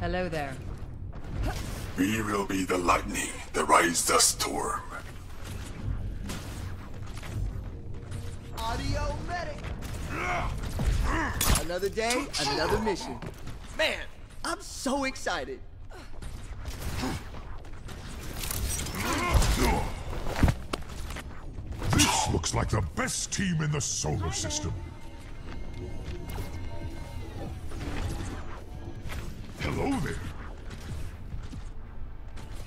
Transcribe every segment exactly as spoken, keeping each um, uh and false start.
Hello there. We will be the lightning that rides the storm. Audio medic. Another day, another mission. Man, I'm so excited. This looks like the best team in the solar system. Hello there.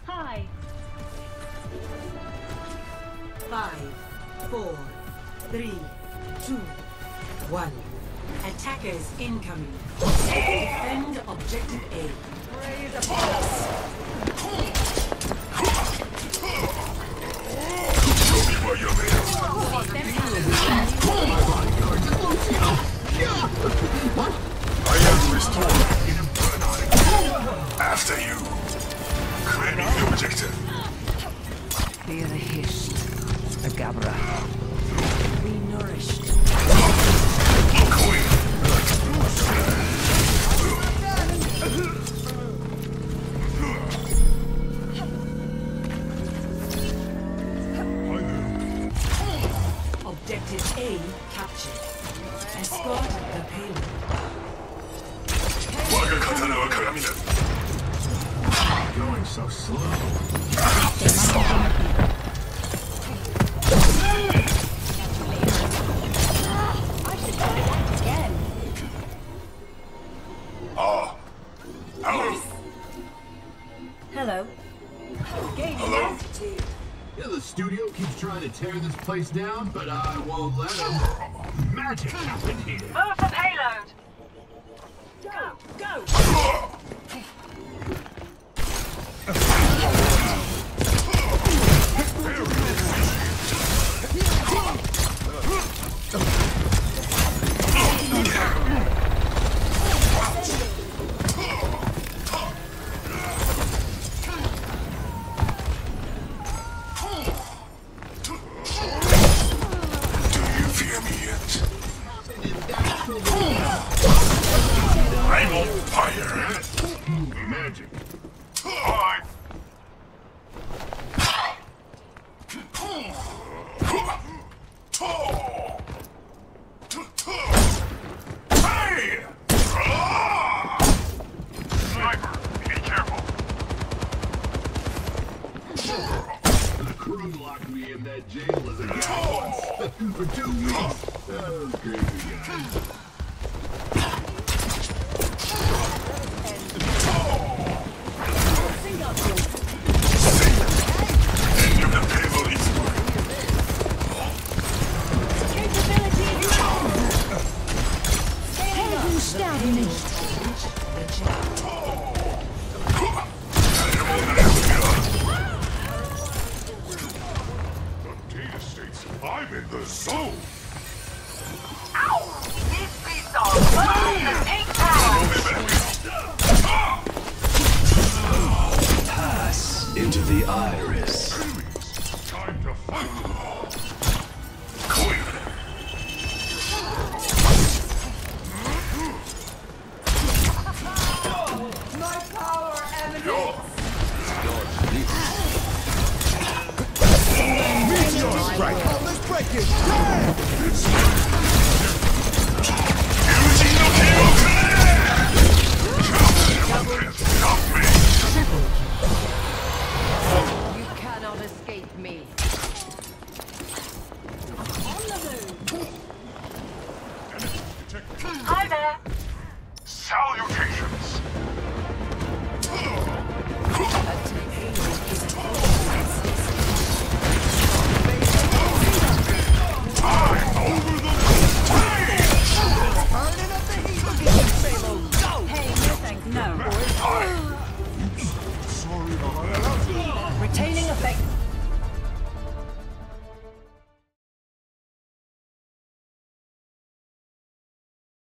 Hi. Five, four, three, two, one. Attackers incoming. Defend objective A. Raise a boss. I am restored. After you, claiming the objective. They are the Hisht, the Gabra. We nourished. Objective A captured. Escort the payload. Going so slow. I should try that again. Ah. Hello. Yes. Hello. Hello. Yeah, the studio keeps trying to tear this place down, but I won't let them. Magic happened here. Move the payload. Go, go. Uh. Let's break it! Yeah!